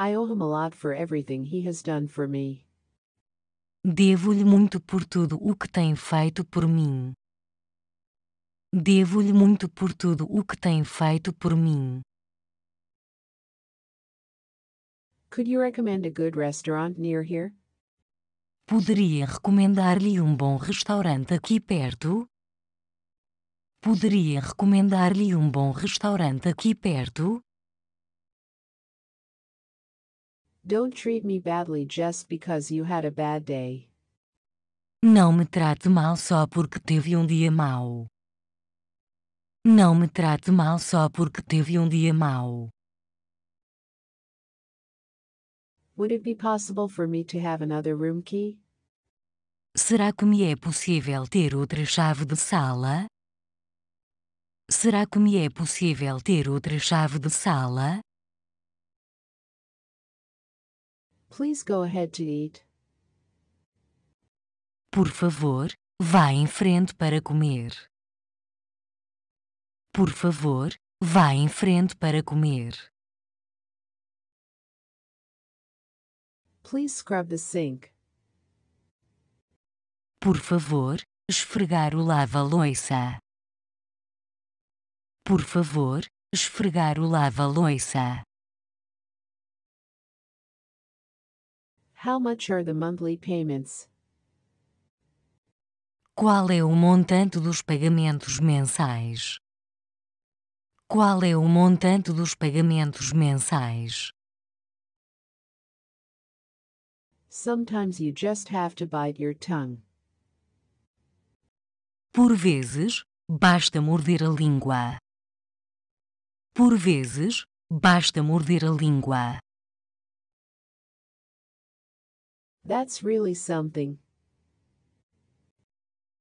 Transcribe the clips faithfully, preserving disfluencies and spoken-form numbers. I owe him a lot for everything he has done for me. Devo-lhe muito por tudo o que tem feito por mim. Devo-lhe muito por tudo o que tem feito por mim. Could you recommend a good restaurant near here? Poderia recomendar-lhe um bom restaurante aqui perto? Poderia recomendar-lhe um bom restaurante aqui perto? Don't treat me badly just because you had a bad day. Não me trate mal só porque teve um dia mau. Não me trate mal só porque teve um dia mau. Would it be possible for me to have another room key? Será que me é possível ter outra chave de sala? Será que me é possível ter outra chave de sala? Please go ahead to eat. Por favor, vá em frente para comer. Por favor, vá em frente para comer. Please scrub the sink. Por favor, esfregar o lava-loiça. Por favor, esfregar o lava-loiça. How much are the monthly payments? Qual é o montante dos pagamentos mensais? Qual é o montante dos pagamentos mensais? Sometimes you just have to bite your tongue. Por vezes, basta morder a língua. Por vezes, basta morder a língua. That's really something.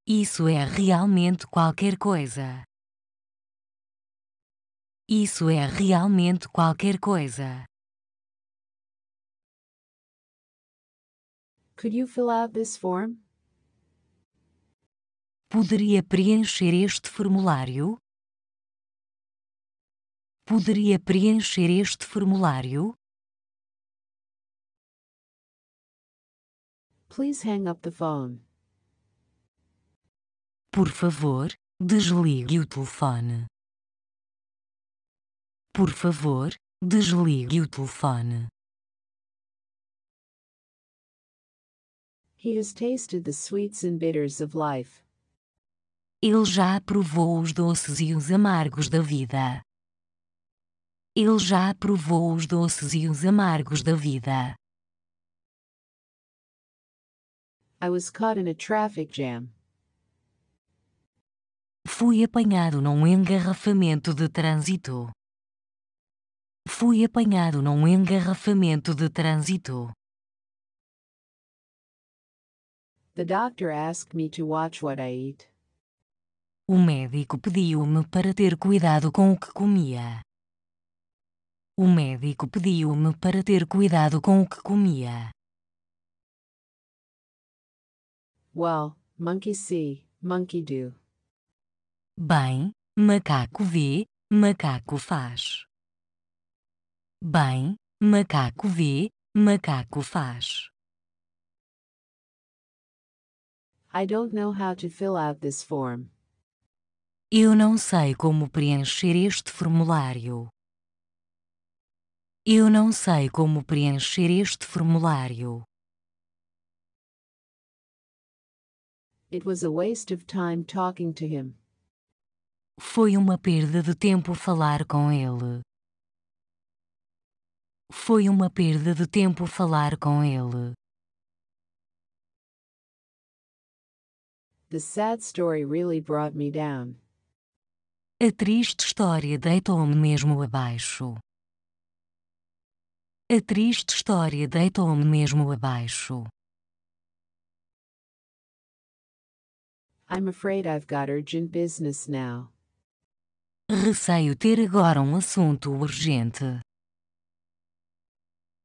Isso é realmente qualquer coisa. Isso é realmente qualquer coisa. Could you fill out this form? Poderia preencher este formulário? Poderia preencher este formulário? Please hang up the phone. Por favor, desligue o telefone. Por favor, desligue o telefone. He has tasted the sweets and bitters of life. Ele já provou os doces e os amargos da vida. Ele já provou os doces e os amargos da vida. I was caught in a traffic jam. Fui apanhado num engarrafamento de trânsito. Fui apanhado num engarrafamento de trânsito. The doctor asked me to watch what I eat. O médico pediu-me para ter cuidado com o que comia. O médico pediu-me para ter cuidado com o que comia. Well, monkey see, monkey do. Bem, macaco vê, macaco faz. Bem, macaco vê, macaco faz. I don't know how to fill out this form. Eu não sei como preencher este formulário. Eu não sei como preencher este formulário. It was a waste of time talking to him. Foi uma perda de tempo falar com ele. Foi uma perda de tempo falar com ele. The sad story really brought me down. A triste história deitou-me mesmo abaixo. A triste história deitou-me mesmo abaixo. I'm afraid I've got urgent business now. Receio ter agora um assunto urgente.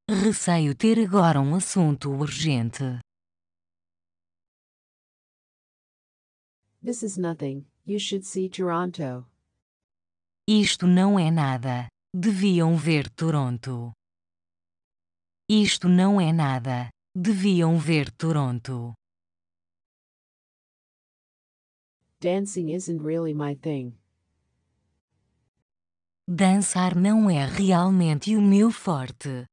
Receio ter agora um assunto urgente. This is nothing. You should see Toronto. Isto não é nada. Deviam ver Toronto. Isto não é nada. Deviam ver Toronto. Dancing isn't really my thing. Dançar não é realmente o meu forte.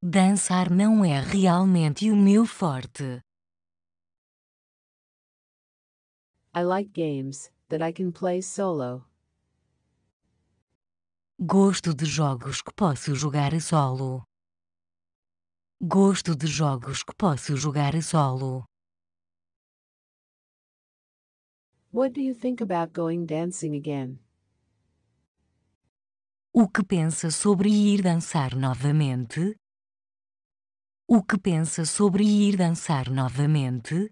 Dançar não é realmente o meu forte. I like games that I can play solo. Gosto de jogos que posso jogar a solo. Gosto de jogos que posso jogar a solo. What do you think about going dancing again? O que pensa sobre ir dançar novamente? O que pensa sobre ir dançar novamente?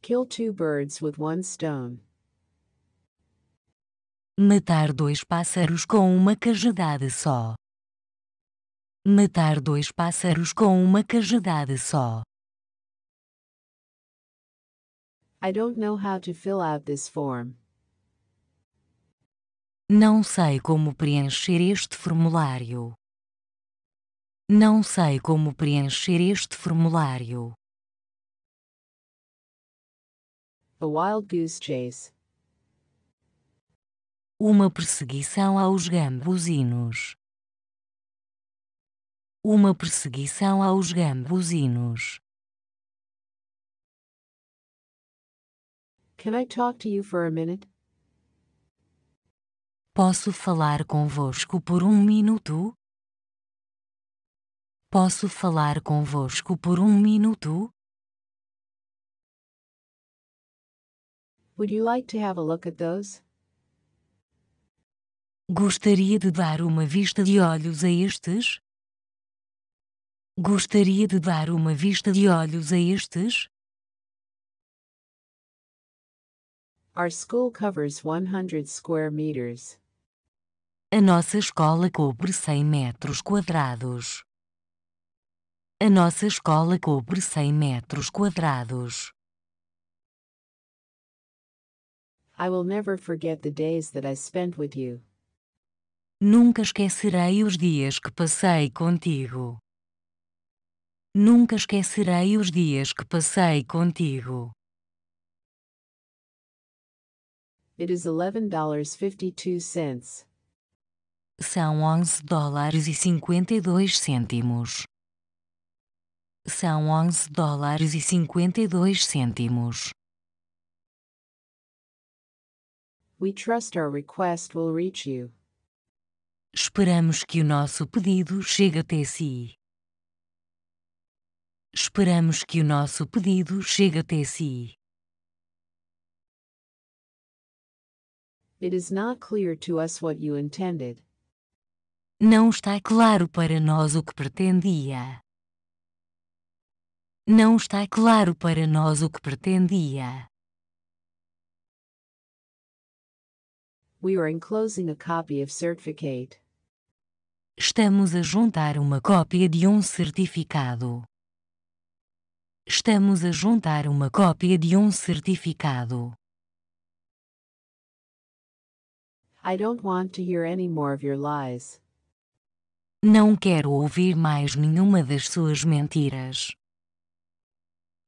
Kill two birds with one stone. Matar dois pássaros com uma cajadada só. Matar dois pássaros com uma cajadada só. I don't know how to fill out this form. Não sei como preencher este formulário. Não sei como preencher este formulário. A wild goose chase. Uma perseguição aos gambuzinos. Uma perseguição aos gambuzinos. Can I talk to you for a minute? Posso falar convosco por um minuto? Posso falar convosco por um minuto? Would you like to have a look at those? Gostaria de dar uma vista de olhos a estes? Gostaria de dar uma vista de olhos a estes? Our school covers one hundred square meters. A nossa escola cobre cem metros quadrados. A nossa escola cobre cem metros quadrados. I will never forget the days that I spent with you. Nunca esquecerei os dias que passei contigo. Nunca esquecerei os dias que passei contigo. It is eleven dollars and fifty-two cents. São onze dólares e cinquenta e dois cêntimos. São onze dólares e cinquenta e dois cêntimos. We trust our request will reach you. Esperamos que o nosso pedido chegue até si. Esperamos que o nosso pedido chegue até si. It is not clear to us what you intended. Não está claro para nós o que pretendia. Não está claro para nós o que pretendia. We are enclosing a copy of certificate. Estamos a juntar uma cópia de um certificado. Estamos a juntar uma cópia de um certificado. I don't want to hear any more of your lies. Não quero ouvir mais nenhuma das suas mentiras.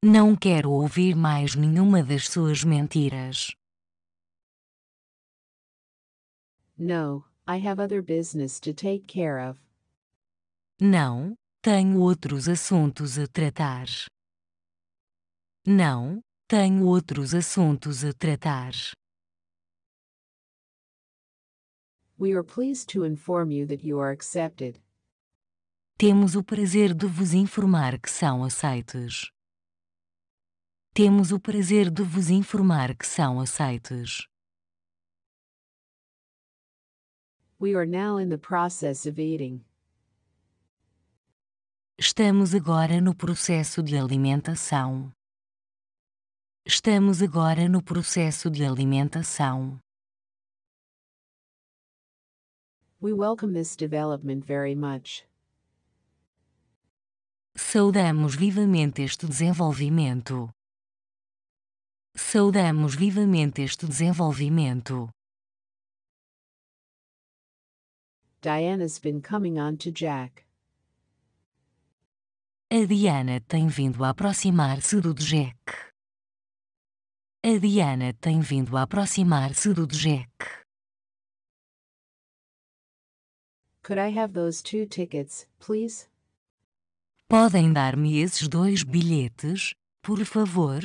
Não quero ouvir mais nenhuma das suas mentiras. No, I have other business to take care of. Não, tenho outros assuntos a tratar. Não, tenho outros assuntos a tratar. We are pleased to inform you that you are accepted. Temos o prazer de vos informar que são aceitos. Temos o prazer de vos informar que são aceitos. We are now in the process of eating. Estamos agora no processo de alimentação. Estamos agora no processo de alimentação. We welcome this development very much. Saudamos vivamente este desenvolvimento. Saudamos vivamente este desenvolvimento. Diana's been coming on to Jack. A Diana tem vindo a aproximar-se do Jack. A Diana tem vindo a aproximar-se do Jack. Could I have those two tickets, please? Podem dar-me esses dois bilhetes, por favor?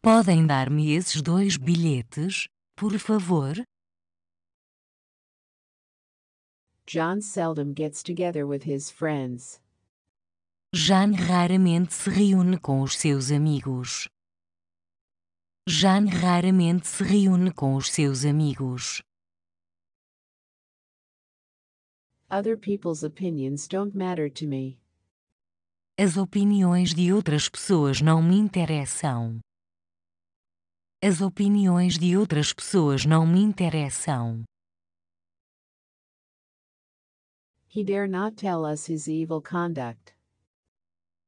Podem dar-me esses dois bilhetes, por favor? John seldom gets together with his friends. John raramente se reúne com os seus amigos. John raramente se reúne com os seus amigos. Other people's opinions don't matter to me. As opiniões de outras pessoas não me interessam. As opiniões de outras pessoas não me interessam. He dare not tell us his evil conduct.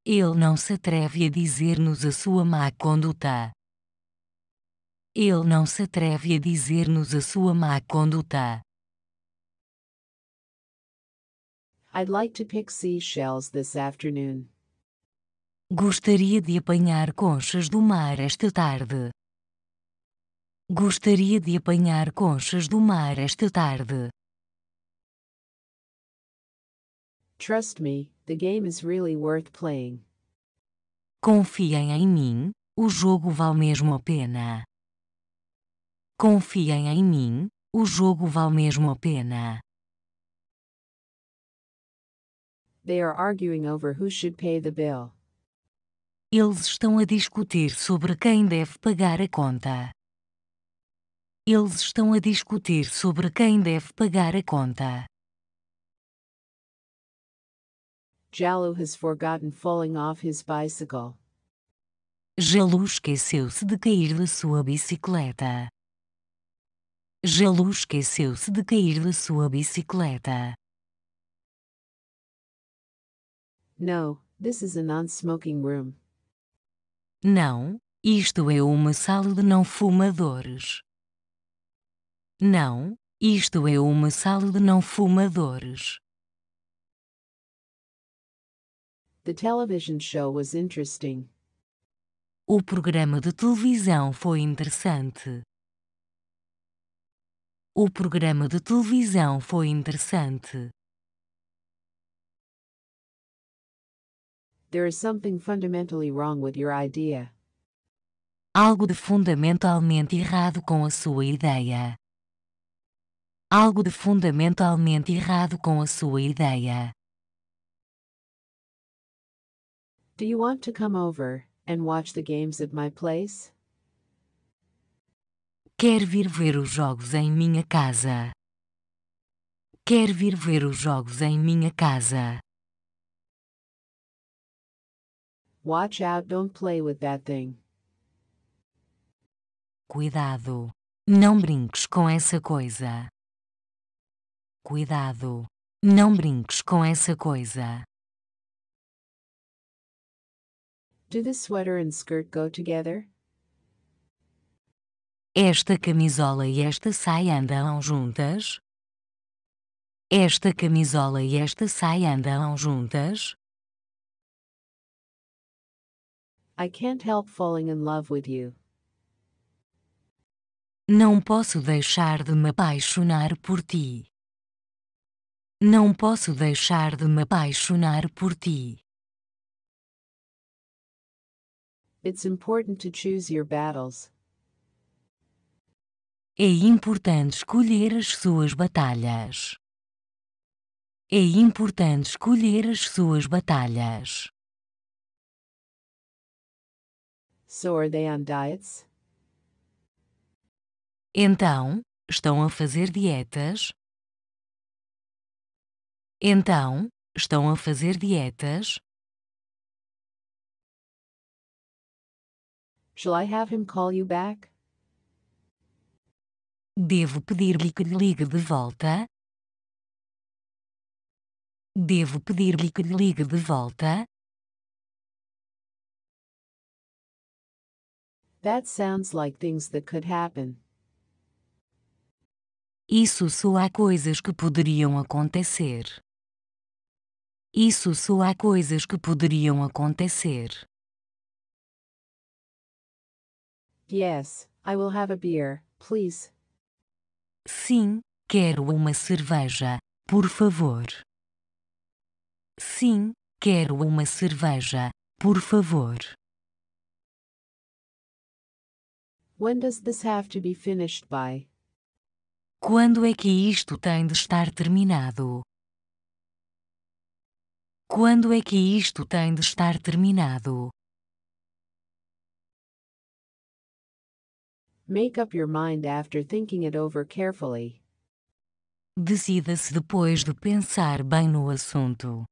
Ele não se atreve a dizer-nos a sua má conduta. Ele não se atreve a dizer-nos a sua má conduta. I'd like to pick seashells this afternoon. Gostaria de apanhar conchas do mar esta tarde. Gostaria de apanhar conchas do mar esta tarde. Trust me, the game is really worth playing. Confiem em mim, o jogo vale mesmo a pena. Confiem em mim, o jogo vale mesmo a pena. They are arguing over who should pay the bill. Eles estão a discutir sobre quem deve pagar a conta. Eles estão a discutir sobre quem deve pagar a conta. Jalu has forgotten falling off his bicycle. Jalu esqueceu-se de cair da sua bicicleta. Jalu esqueceu-se de cair da sua bicicleta. No, this is a non-smoking room. Não, isto é uma sala de não-fumadores. Não, isto é uma sala de não-fumadores. The television show was interesting. O programa de televisão foi interessante. O programa de televisão foi interessante. There is something fundamentally wrong with your idea. Algo de fundamentalmente errado com a sua ideia. Algo de fundamentalmente errado com a sua ideia. Do you want to come over and watch the games at my place? Quer vir ver os jogos em minha casa. Quer vir ver os jogos em minha casa. Watch out, don't play with that thing. Cuidado, não brinques com essa coisa. Cuidado, não brinques com essa coisa. Do the sweater and skirt go together? Esta camisola e esta saia andam juntas? Esta camisola e esta saia andam juntas? I can't help falling in love with you. Não posso deixar de me apaixonar por ti. Não posso deixar de me apaixonar por ti. It's important to choose your battles. É importante escolher as suas batalhas. É importante escolher as suas batalhas. So are they on diets? Então, estão a fazer dietas? Então, estão a fazer dietas? Shall I have him call you back? Devo pedir-lhe que lhe ligue de volta? Devo pedir-lhe que lhe ligue de volta? That sounds like things that could happen. Isso só há coisas que poderiam acontecer. Isso só há coisas que poderiam acontecer. Yes, I will have a beer, please. Sim, quero uma cerveja, por favor. Sim, quero uma cerveja, por favor. When does this have to be finished by? Quando é que isto tem de estar terminado? Quando é que isto tem de estar terminado? Make up your mind after thinking it over carefully. Decida-se depois de pensar bem no assunto.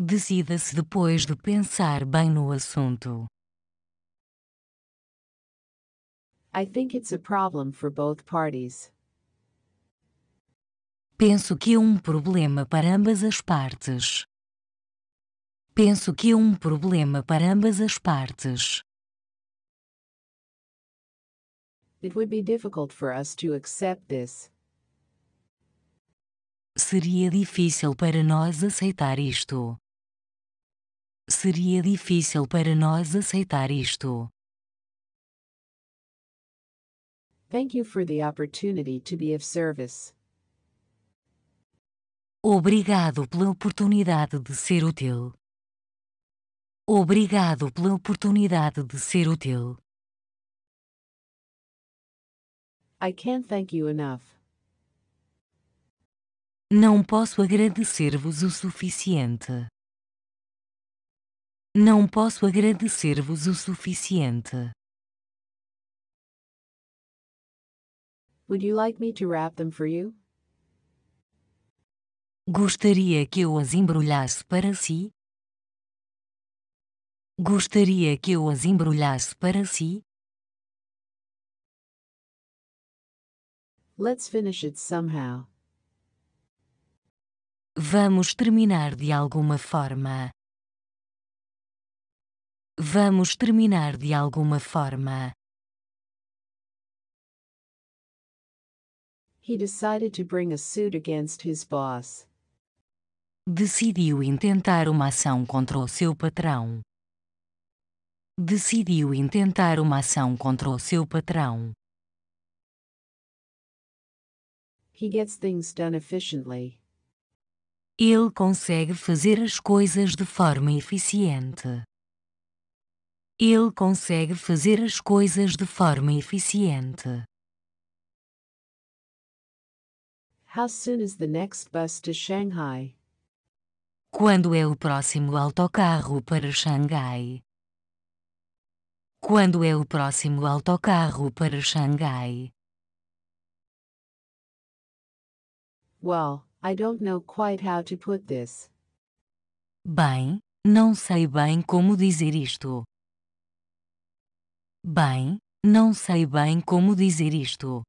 Decida-se depois de pensar bem no assunto. I think it's a problem for both parties. Penso que é um problema para ambas as partes. Penso que é um problema para ambas as partes. It would be difficult for us to accept this. Seria difícil para nós aceitar isto. Seria difícil para nós aceitar isto. Thank you for the opportunity to be of service. Obrigado pela oportunidade de ser útil. Obrigado pela oportunidade de ser útil. I can't thank you enough. Não posso agradecer-vos o suficiente. Não posso agradecer-vos o suficiente. Would you like me to wrap them for you? Gostaria que eu as embrulhasse para si? Gostaria que eu as embrulhasse para si? Let's finish it somehow. Vamos terminar de alguma forma. Vamos terminar de alguma forma. He decided to bring a suit against his boss. Decidiu intentar uma ação contra o seu patrão. Decidiu intentar uma ação contra o seu patrão. He gets things done efficiently. Ele consegue fazer as coisas de forma eficiente. Ele consegue fazer as coisas de forma eficiente. How soon is the next bus to Shanghai? Quando é o próximo autocarro para Xangai? Quando é o próximo autocarro para Xangai? Well, I don't know quite how to put this. Bem, não sei bem como dizer isto. Bem, não sei bem como dizer isto.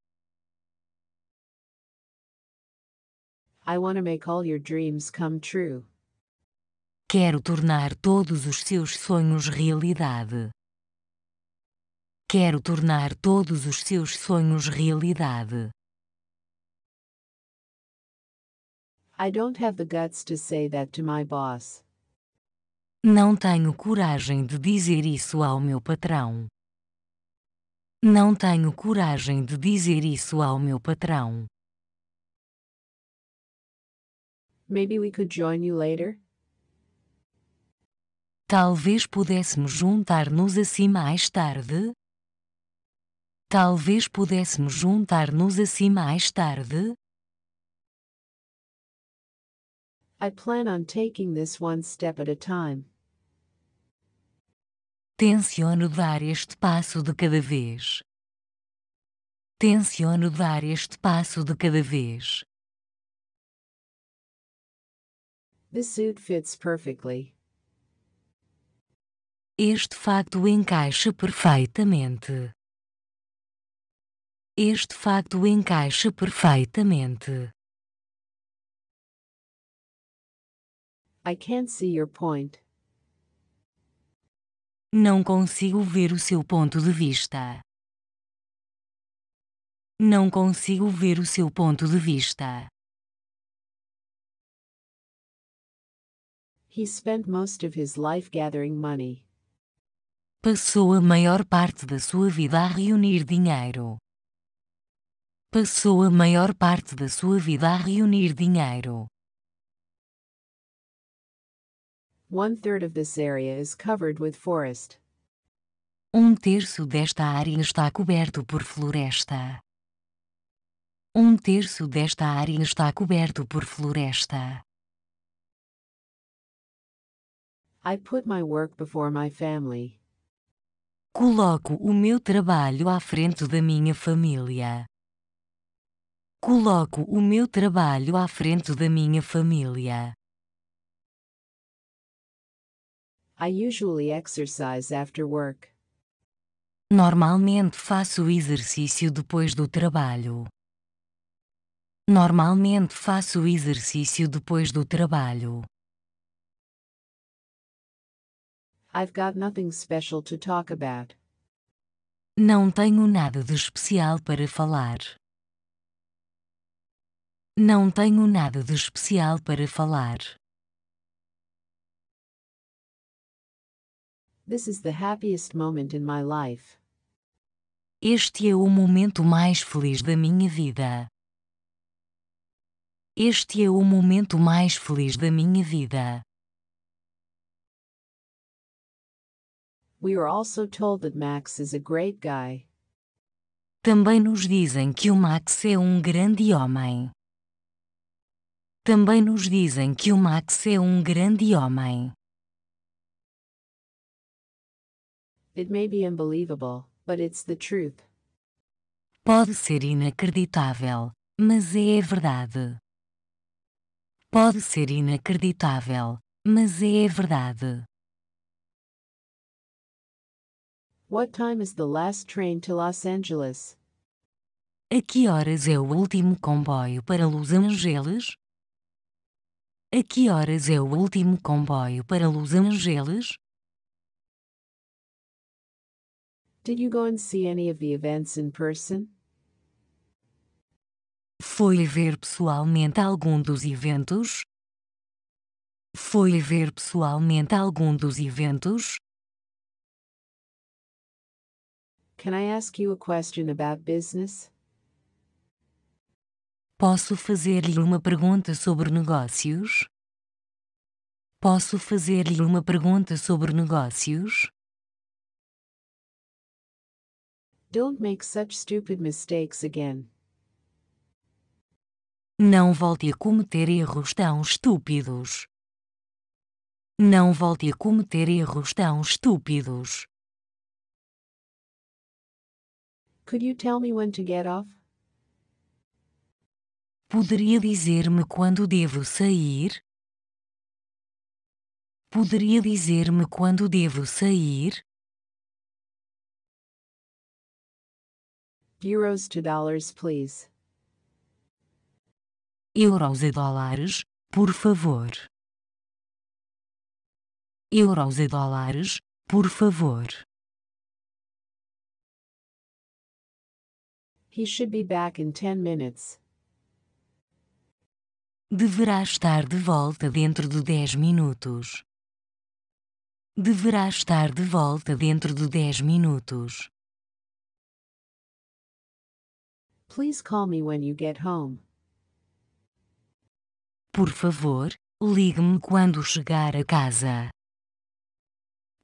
I want to make all your dreams come true. Quero tornar todos os seus sonhos realidade. Quero tornar todos os seus sonhos realidade. I don't have the guts to say that to my boss. Não tenho coragem de dizer isso ao meu patrão. Não tenho coragem de dizer isso ao meu patrão. Maybe we could join you later? Talvez pudéssemos juntar-nos assim mais tarde? Talvez pudéssemos juntar-nos assim mais tarde? I plan on taking this one step at a time. Tenciono dar este passo de cada vez. Tenciono dar este passo de cada vez. This suit fits perfectly. Este fato encaixa perfeitamente. Este fato encaixa perfeitamente. I can't see your point. Não consigo ver o seu ponto de vista. Não consigo ver o seu ponto de vista. He spent most of his life gathering money. Passou a maior parte da sua vida a reunir dinheiro. Passou a maior parte da sua vida a reunir dinheiro. One third of this area is covered with forest. Um terço desta área está coberto por floresta. Um terço desta área está coberto por floresta. I put my work before my family. Coloco o meu trabalho à frente da minha família. Coloco o meu trabalho à frente da minha família. I usually exercise after work. Normalmente faço exercício depois do trabalho. Normalmente faço exercício depois do trabalho. I've got nothing special to talk about. Não tenho nada de especial para falar. Não tenho nada de especial para falar. This is the happiest moment in my life. Este é o momento mais feliz da minha vida. Este é o momento mais feliz da minha vida. We are also told that Max is a great guy. Também nos dizem que o Max é um grande homem. Também nos dizem que o Max é um grande homem. It may be unbelievable, but it's the truth. Pode ser inacreditável, mas é a verdade. Pode ser inacreditável, mas é a verdade. What time is the last train to Los Angeles? A que horas é o último comboio para Los Angeles? A que horas é o último comboio para Los Angeles? Did you go and see any of the events in person? Foi ver pessoalmente algum dos eventos? Foi ver pessoalmente algum dos eventos? Can I ask you a question about business? Posso fazer-lhe uma pergunta sobre negócios? Posso fazer-lhe uma pergunta sobre negócios? Don't make such stupid mistakes again. Não volte a cometer erros tão estúpidos. Não volte a cometer erros tão estúpidos. Could you tell me when to get off? Poderia dizer-me quando devo sair? Poderia dizer-me quando devo sair? Euros to dollars, please. Euros a dólares, por favor. Euros a dólares, por favor. He should be back in ten minutes. Deverá estar de volta dentro de dez minutos. Deverá estar de volta dentro de dez minutos. Please call me when you get home. Por favor, ligue-me quando chegar a casa.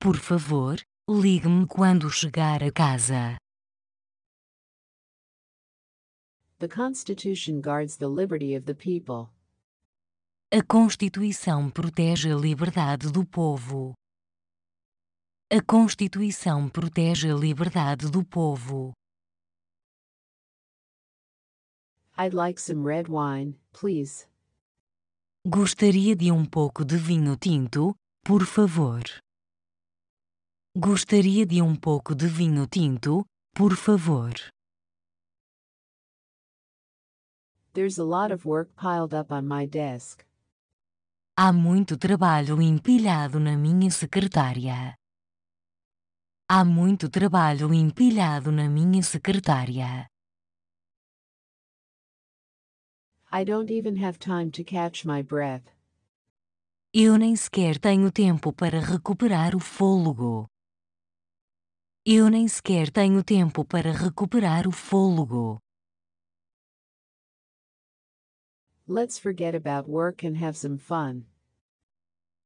Por favor, ligue-me quando chegar a casa. The Constitution guards the liberty of the people. A Constituição protege a liberdade do povo. A Constituição protege a liberdade do povo. I'd like some red wine, please. Gostaria de um pouco de vinho tinto, por favor. Gostaria de um pouco de vinho tinto, por favor. There's a lot of work piled up on my desk. Há muito trabalho empilhado na minha secretária. Há muito trabalho empilhado na minha secretária. I don't even have time to catch my breath. Eu nem sequer tenho tempo para recuperar o fôlego. Eu nem sequer tenho tempo para recuperar o fôlego. Let's forget about work and have some fun.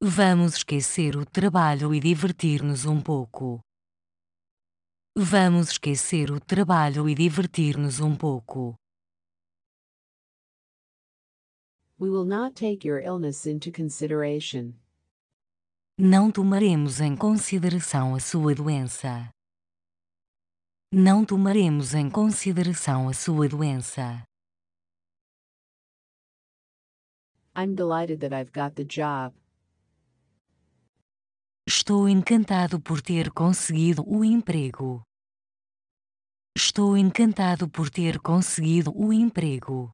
Vamos esquecer o trabalho e divertir-nos um pouco. Vamos esquecer o trabalho e divertir-nos um pouco. We will not take your illness into consideration. Não tomaremos em consideração a sua doença. Não tomaremos em consideração a sua doença. I'm delighted that I've got the job. Estou encantado por ter conseguido o emprego. Estou encantado por ter conseguido o emprego.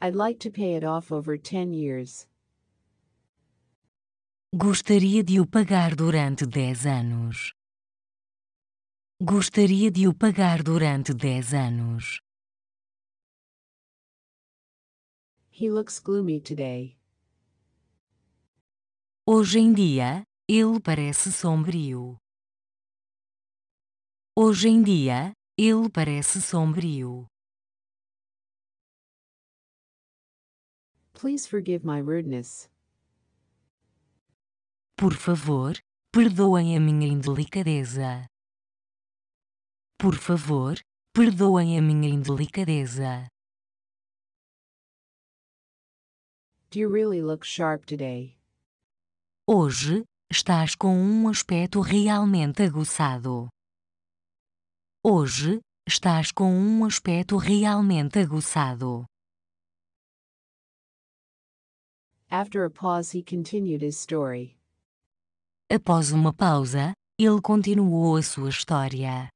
I'd like to pay it off over ten years. Gostaria de o pagar durante dez anos. Gostaria de o pagar durante dez anos. He looks gloomy today. Hoje em dia, ele parece sombrio. Hoje em dia, ele parece sombrio. Please forgive my rudeness. Por favor, perdoem a minha indelicadeza. Por favor, perdoem a minha indelicadeza. Do you really look sharp today? Hoje, estás com um aspecto realmente aguçado. Hoje, estás com um aspecto realmente aguçado. After a pause, he continued his story. Após uma pausa, ele continuou a sua história.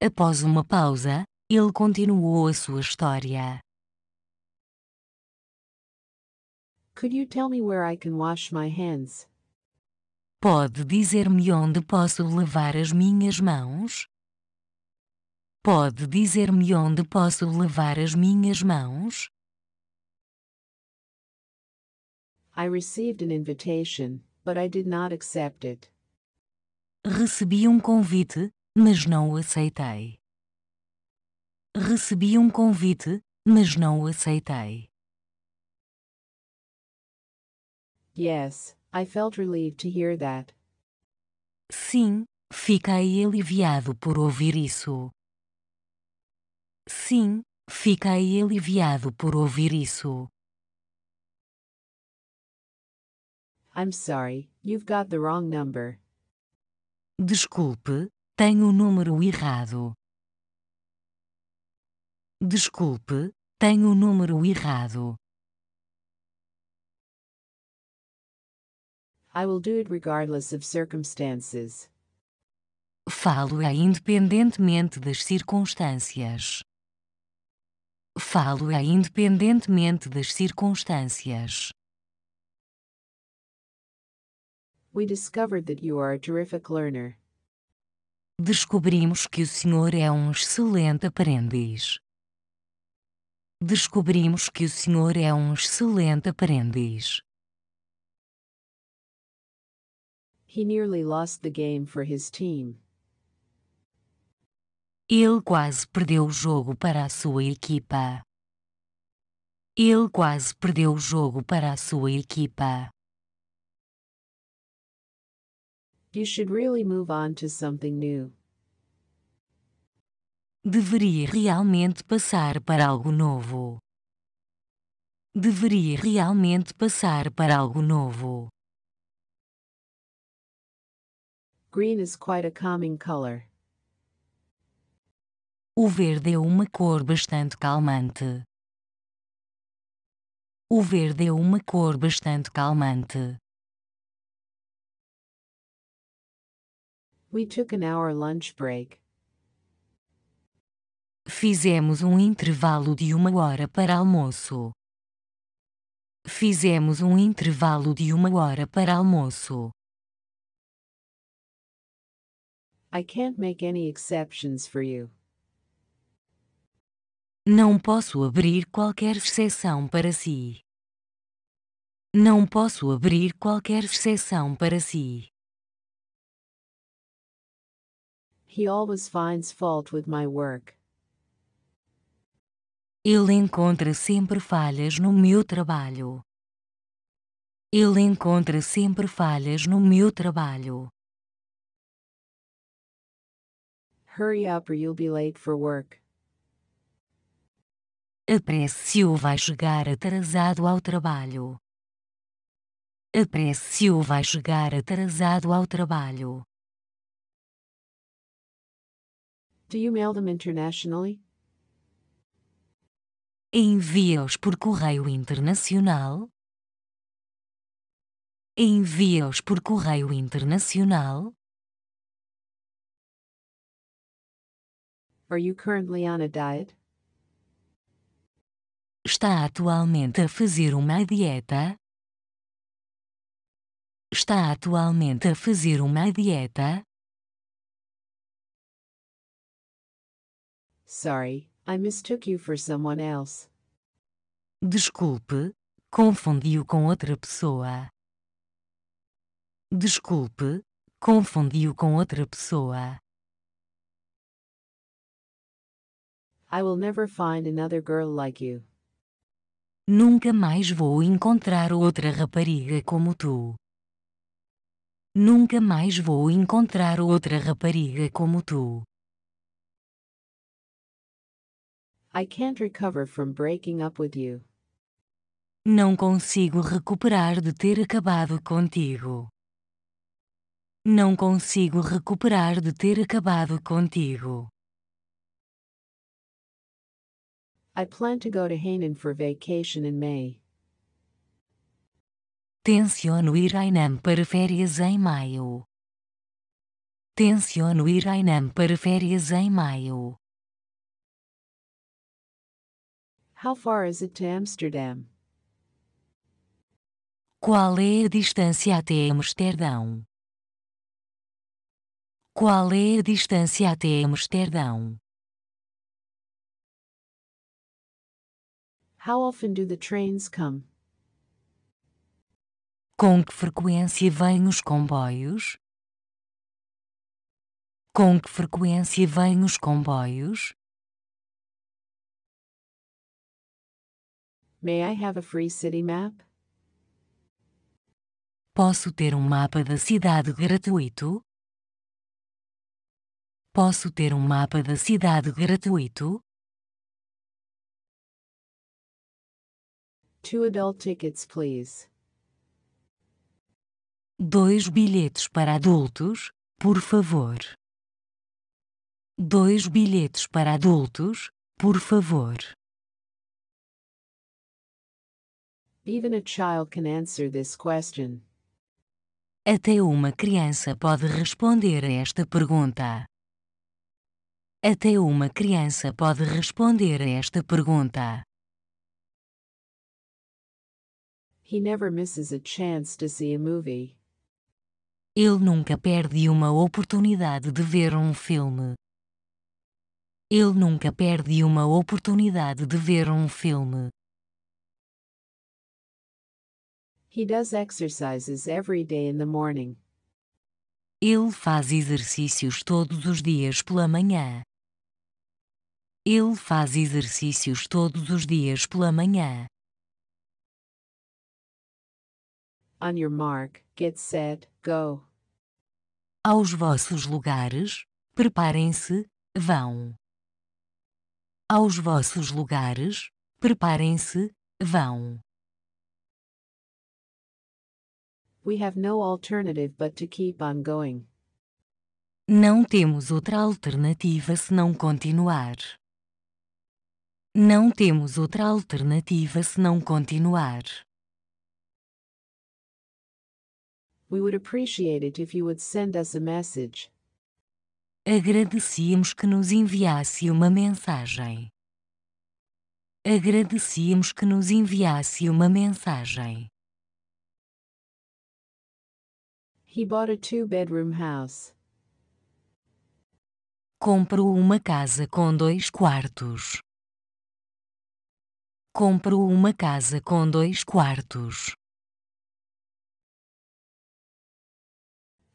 Após uma pausa, ele continuou a sua história. Could you tell me where I can wash my hands? Pode dizer-me onde posso lavar as minhas mãos? Pode dizer-me onde posso lavar as minhas mãos? I received an invitation, but I did not accept it. Recebi um convite, mas não o aceitei. Recebi um convite, mas não o aceitei. Yes, I felt relieved to hear that. Sim, fiquei aliviado por ouvir isso. Sim, fiquei aliviado por ouvir isso. I'm sorry, you've got the wrong number. Desculpe, tenho o número errado. Desculpe, tenho o número errado. I will do it regardless of circumstances. Falo-a independentemente das circunstâncias. Falo-a independentemente das circunstâncias. We discovered that you are a terrific learner. Descobrimos que o senhor é um excelente aprendiz. Descobrimos que o senhor é um excelente aprendiz. He nearly lost the game for his team. Ele quase perdeu o jogo para a sua equipa. Ele quase perdeu o jogo para a sua equipa. You should really move on to something new. Deveria realmente passar para algo novo. Deveria realmente passar para algo novo. Green is quite a calming color. O verde é uma cor bastante calmante. O verde é uma cor bastante calmante. We took an hour lunch break. Fizemos um intervalo de uma hora para almoço. Fizemos um intervalo de uma hora para almoço. I can't make any exceptions for you. Não posso abrir qualquer exceção para si. Não posso abrir qualquer exceção para si. He always finds fault with my work. Ele encontra sempre falhas no meu trabalho. Ele encontra sempre falhas no meu trabalho. Hurry up or you'll be late for work. Apresse-se ou vai chegar atrasado ao trabalho. Apresse-se ou vai chegar atrasado ao trabalho. Do you mail them internationally? Envia-os por correio internacional? Envia-os por correio internacional? Are you currently on a diet? Está atualmente a fazer uma dieta? Está atualmente a fazer uma dieta? Sorry, I mistook you for someone else. Desculpe, confundi-o com outra pessoa. Desculpe, confundi-o com outra pessoa. I will never find another girl like you. Nunca mais vou encontrar outra rapariga como tu. Nunca mais vou encontrar outra rapariga como tu. I can't recover from breaking up with you. Não consigo recuperar de ter acabado contigo. Não consigo recuperar de ter acabado contigo. I plan to go to Hainan for vacation in May. Tenciono ir a Hainan para férias em maio. Tenciono ir a Hainan para férias em maio. How far is it to Amsterdam? Qual é a distância até Amsterdão? Qual é a distância até Amsterdão? How often do the trains come? Com que frequência vêm os comboios? Com que frequência vêm os comboios? May I have a free city map? Posso ter um mapa da cidade gratuito? Posso ter um mapa da cidade gratuito? Two adult tickets, please. Dois bilhetes para adultos, por favor. Dois bilhetes para adultos, por favor. Even a child can answer this question. Até uma criança pode responder a esta pergunta. Até uma criança pode responder a esta pergunta. He never misses a chance to see a movie. Ele nunca perde uma oportunidade de ver um filme. Ele nunca perde uma oportunidade de ver um filme. He does exercises every day in the morning. Ele faz exercícios todos os dias pela manhã. Ele faz exercícios todos os dias pela manhã. On your mark, get set, go. Aos vossos lugares, preparem-se, vão. Aos vossos lugares, preparem-se, vão. We have no alternative but to keep on going. Não temos outra alternativa senão continuar. Não temos outra alternativa senão continuar. We would appreciate it if you would send us a message. Agradecíamos que nos enviasse uma mensagem. Agradecíamos que nos enviasse uma mensagem. He bought a two-bedroom house. Comprou uma casa com dois quartos. Compro uma casa com dois quartos.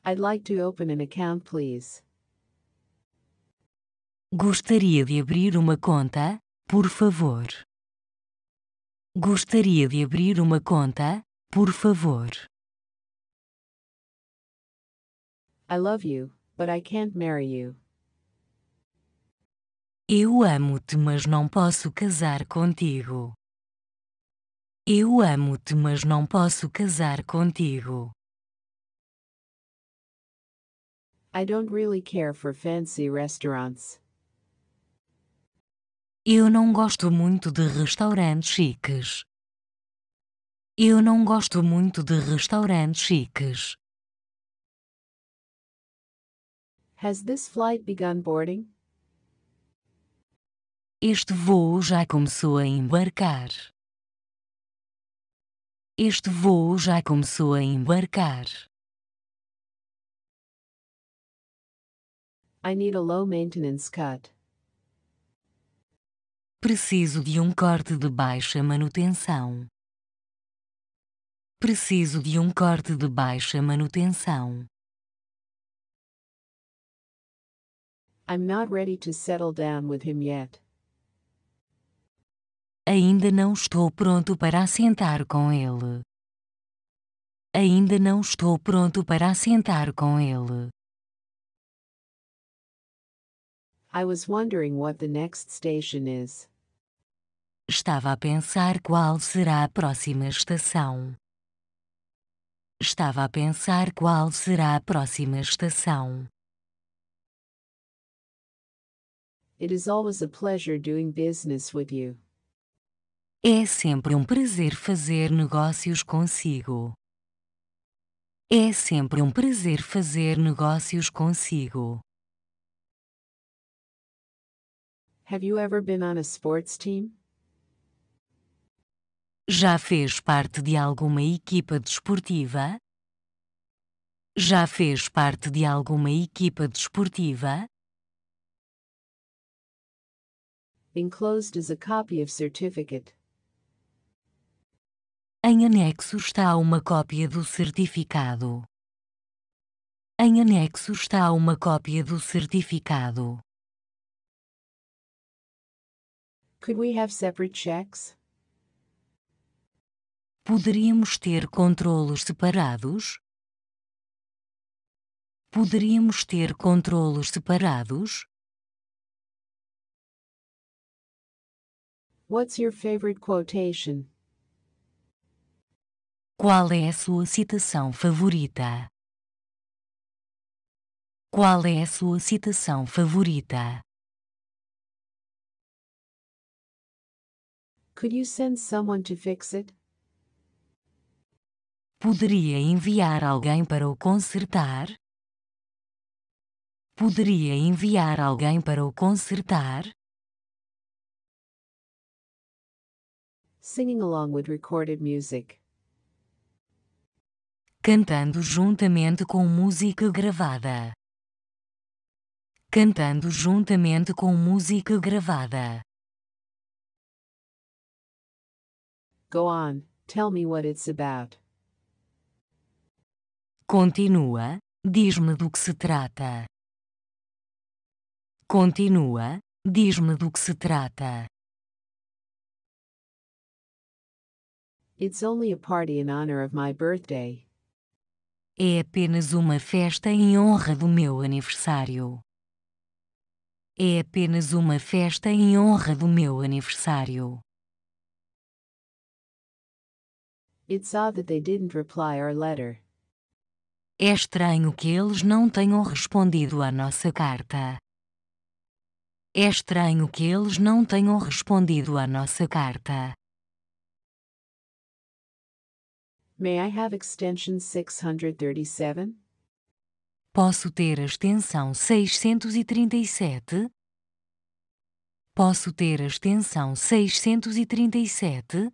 I'd like to open an account, please. Gostaria de abrir uma conta, por favor. Gostaria de abrir uma conta, por favor. I love you, but I can't marry you. Eu amo-te, mas não posso casar contigo. Eu amo-te, mas não posso casar contigo. I don't really care for fancy restaurants. Eu não gosto muito de restaurantes chiques. Eu não gosto muito de restaurantes chiques. Has this flight begun boarding? Este voo já começou a embarcar. Este voo já começou a embarcar. I need a low maintenance cut. Preciso de um corte de baixa manutenção. Preciso de um corte de baixa manutenção. I'm not ready to settle down with him yet. Ainda não estou pronto para assentar com ele. Ainda não estou pronto para assentar com ele. I was wondering what the next station is. Estava a pensar qual será a próxima estação. Estava a pensar qual será a próxima estação. It is always a pleasure doing business with you. É sempre um prazer fazer negócios consigo. É sempre um prazer fazer negócios consigo. Have you ever been on a sports team? Já fez parte de alguma equipa desportiva? Já fez parte de alguma equipa desportiva? Enclosed is a copy of certificate. Em anexo está uma cópia do certificado. Em anexo está uma cópia do certificado. Could we have separate checks? Poderíamos ter controlos separados? Poderíamos ter controlos separados? What's your favorite quotation? Qual é a sua citação favorita? Qual é a sua citação favorita? Could you send someone to fix it? Poderia enviar alguém para o consertar? Poderia enviar alguém para o consertar? Singing along with recorded music. Cantando juntamente com música gravada. Cantando juntamente com música gravada. Go on, tell me what it's about. Continua, diz-me do que se trata. Continua, diz-me do que se trata. It's only a party in honor of my birthday. É apenas uma festa em honra do meu aniversário. É apenas uma festa em honra do meu aniversário. It's odd that they didn't reply our letter. É estranho que eles não tenham respondido à nossa carta. É estranho que eles não tenham respondido à nossa carta. May I have extension six hundred thirty-seven? Posso ter a extensão seiscentos e trinta e sete? Posso ter a extensão seiscentos e trinta e sete?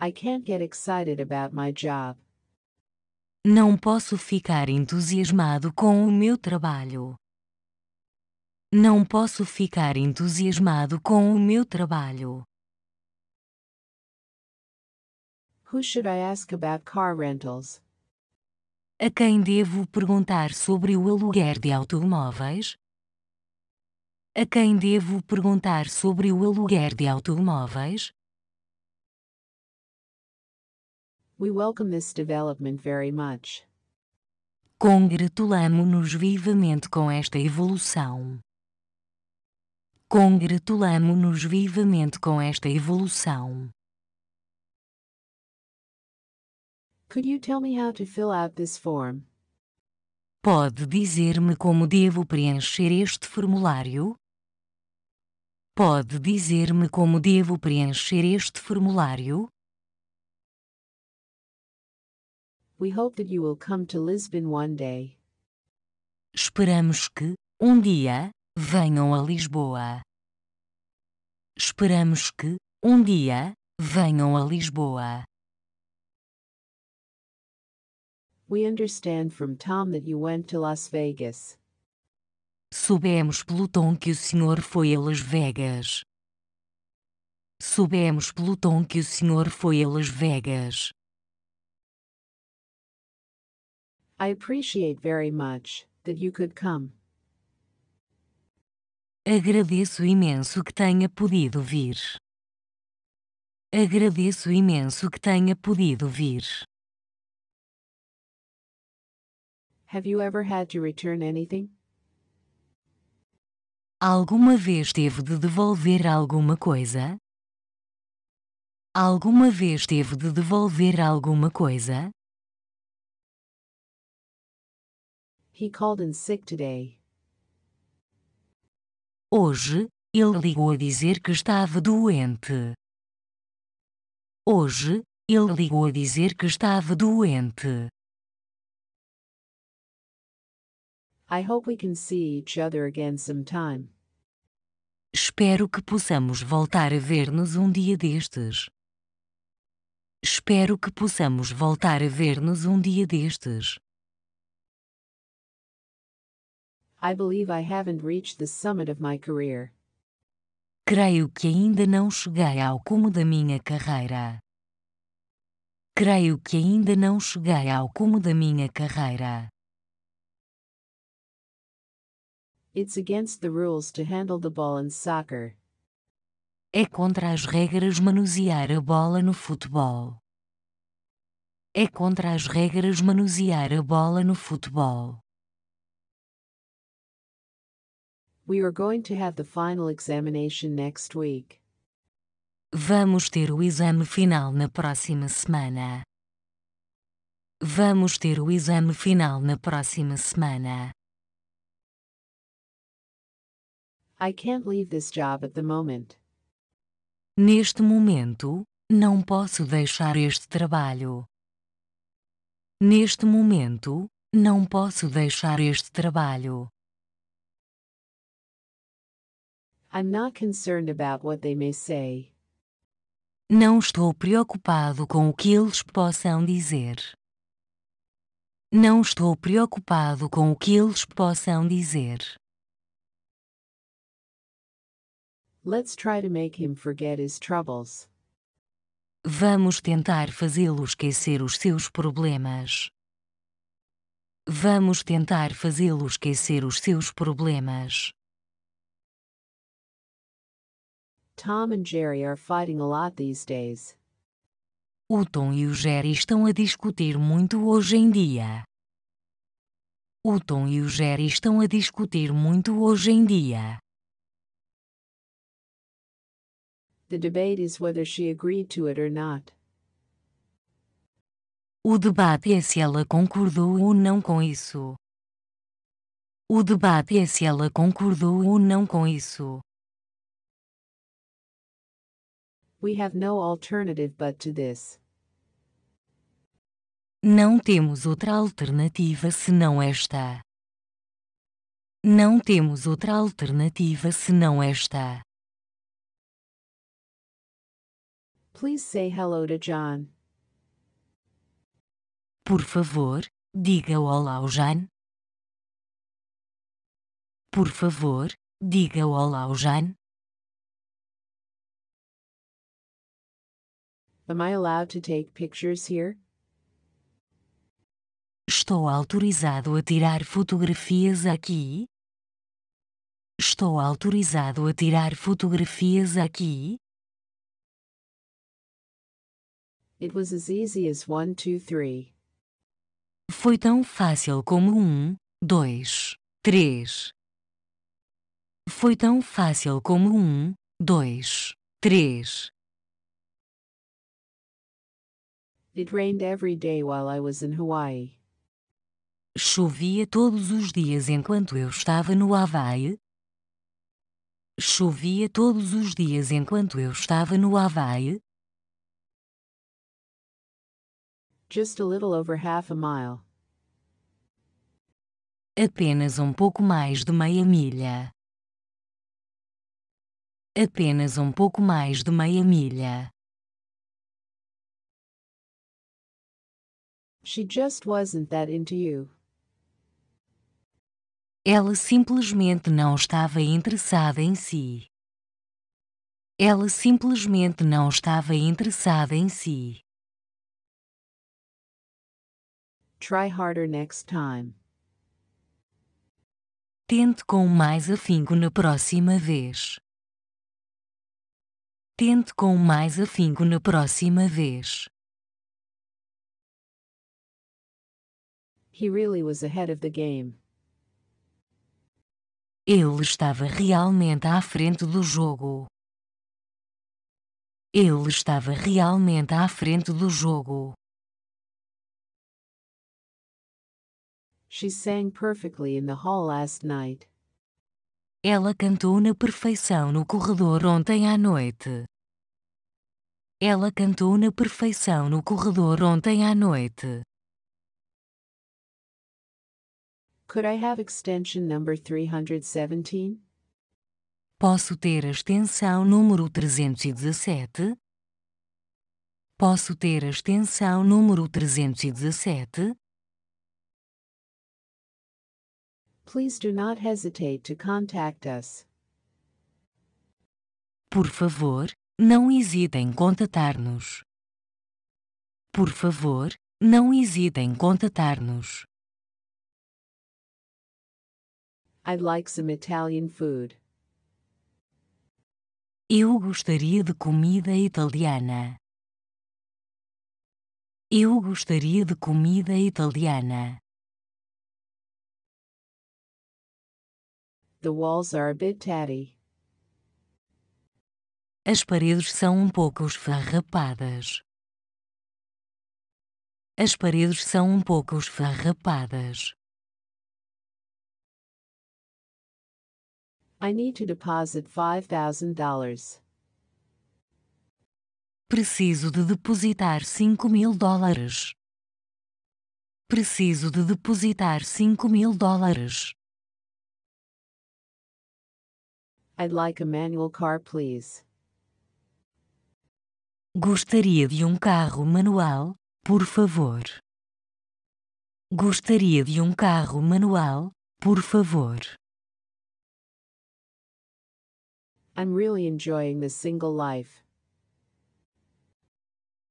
I can't get excited about my job. Não posso ficar entusiasmado com o meu trabalho. Não posso ficar entusiasmado com o meu trabalho. Who should I ask about car rentals? A quem devo perguntar sobre o aluguer de automóveis? A quem devo perguntar sobre o aluguer de automóveis? We welcome this development very much. Congratulamo-nos vivamente com esta evolução. Congratulamo-nos vivamente com esta evolução. Could you tell me how to fill out this form? Pode dizer-me como devo preencher este formulário? Pode dizer-me como devo preencher este formulário? We hope that you will come to Lisbon one day. Esperamos que, um dia, venham a Lisboa. Esperamos que, um dia, venham a Lisboa. We understand from Tom that you went to Las Vegas. Soubemos pelo Tom que o senhor foi a Las Vegas. Soubemos pelo Tom que o senhor foi a Las Vegas. I appreciate very much that you could come. Agradeço imenso que tenha podido vir. Agradeço imenso que tenha podido vir. Have you ever had to return anything? Alguma vez teve de devolver alguma coisa? Alguma vez teve de devolver alguma coisa? He called in sick today. Hoje, ele ligou a dizer que estava doente. Hoje, ele ligou a dizer que estava doente. I hope we can see each other again sometime. Espero que possamos voltar a ver-nos um dia destes. Espero que possamos voltar a ver-nos um dia destes. I believe I haven't reached the summit of my career. Creio que ainda não cheguei ao cume da minha carreira. Creio que ainda não cheguei ao cume da minha carreira. It's against the rules to handle the ball in soccer. É contra as regras manusear a bola no futebol. É contra as regras manusear a bola no futebol. We are going to have the final examination next week. Vamos ter o exame final na próxima semana. Vamos ter o exame final na próxima semana. I can't leave this job at the moment. Neste momento, não posso deixar este trabalho. Neste momento, não posso deixar este trabalho. I'm not concerned about what they may say. Não estou preocupado com o que eles possam dizer. Não estou preocupado com o que eles possam dizer. Let's try to make him forget his troubles. Vamos tentar fazê-lo esquecer os seus problemas. Vamos tentar fazê-lo esquecer os seus problemas. Tom and Jerry are fighting a lot these days. O Tom e o Jerry estão a discutir muito hoje em dia. O Tom e o Jerry estão a discutir muito hoje em dia. The debate is whether she agreed to it or not. O debate é se ela concordou ou não com isso. O debate é se ela concordou ou não com isso. We have no alternative but to this. Não temos outra alternativa senão esta. Não temos outra alternativa senão esta. Please say hello to John. Por favor, diga olá ao John. Por favor, Diga olá ao Jane. Am I allowed to take pictures here? Estou autorizado a tirar fotografias aqui? Estou autorizado a tirar fotografias aqui? It was as easy as one, two, three. Foi tão fácil como um, dois, três. Foi tão fácil como um, dois, três. It rained every day while I was in Hawaii. Chovia todos os dias enquanto eu estava no Havaí. Chovia todos os dias enquanto eu estava no Havaí. Just a little over half a mile. Apenas um pouco mais de meia milha. Apenas um pouco mais de meia milha. She just wasn't that into you. Ela simplesmente não estava interessada em si. Ela simplesmente não estava interessada em si. Try harder next time. Tente com mais afinco na próxima vez. Tente com mais afinco na próxima vez. He really was ahead of the game. Ele estava realmente à frente do jogo. Ele estava realmente à frente do jogo. She sang perfectly in the hall last night. Ela cantou na perfeição no corredor ontem à noite. Ela cantou na perfeição no corredor ontem à noite. Could I have extension number three hundred seventeen? Posso ter a extensão número trezentos e dezassete? Posso ter a extensão número trezentos e dezassete? Please do not hesitate to contact us. Por favor, não hesitem em contatar-nos. Por favor, não hesitem em contatar-nos. I'd like some Italian food. Eu gostaria de comida italiana. Eu gostaria de comida italiana. The walls are a bit tatty. As paredes são um pouco esfarrapadas. As paredes são um pouco esfarrapadas. I need to deposit five thousand dollars. Preciso de depositar cinco mil dólares. Preciso de depositar cinco mil dólares. I'd like a manual car, please. Gostaria de um carro manual, por favor. Gostaria de um carro manual, por favor. I'm really enjoying this single life.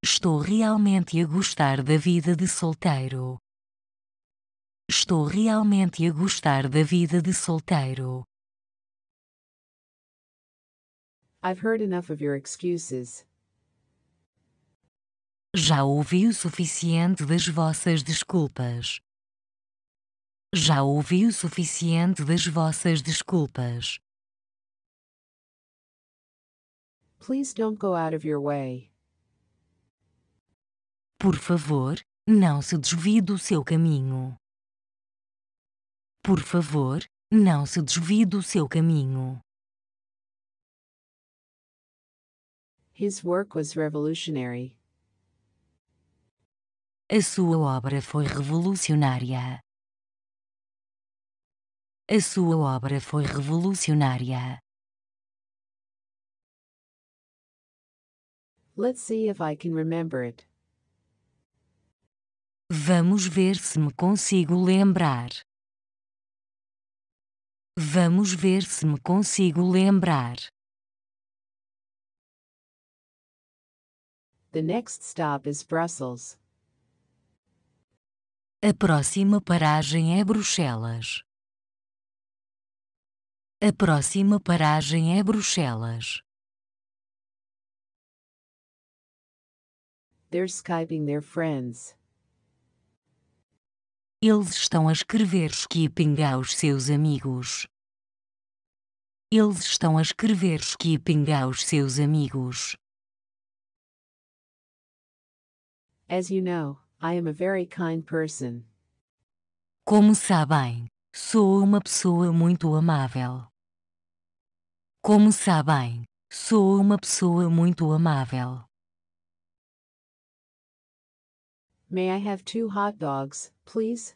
Estou realmente a gostar da vida de solteiro. Estou realmente a gostar da vida de solteiro. I've heard enough of your excuses. Já ouvi o suficiente das vossas desculpas. Já ouvi o suficiente das vossas desculpas. Please don't go out of your way. Por favor, não se desvie do seu caminho. Por favor, não se desvie do seu caminho. His work was revolutionary. A sua obra foi revolucionária. A sua obra foi revolucionária. Let's see if I can remember it. Vamos ver se me consigo lembrar. Vamos ver se me consigo lembrar. The next stop is Brussels. A próxima paragem é Bruxelas. A próxima paragem é Bruxelas. They're Skyping their friends. Eles estão a escrever Skyping aos seus amigos. Eles estão a escrever Skyping aos seus amigos. As you know, I am a very kind person. Como sabem, sou uma pessoa muito amável. Como sabem, sou uma pessoa muito amável. May I have two hot dogs, please?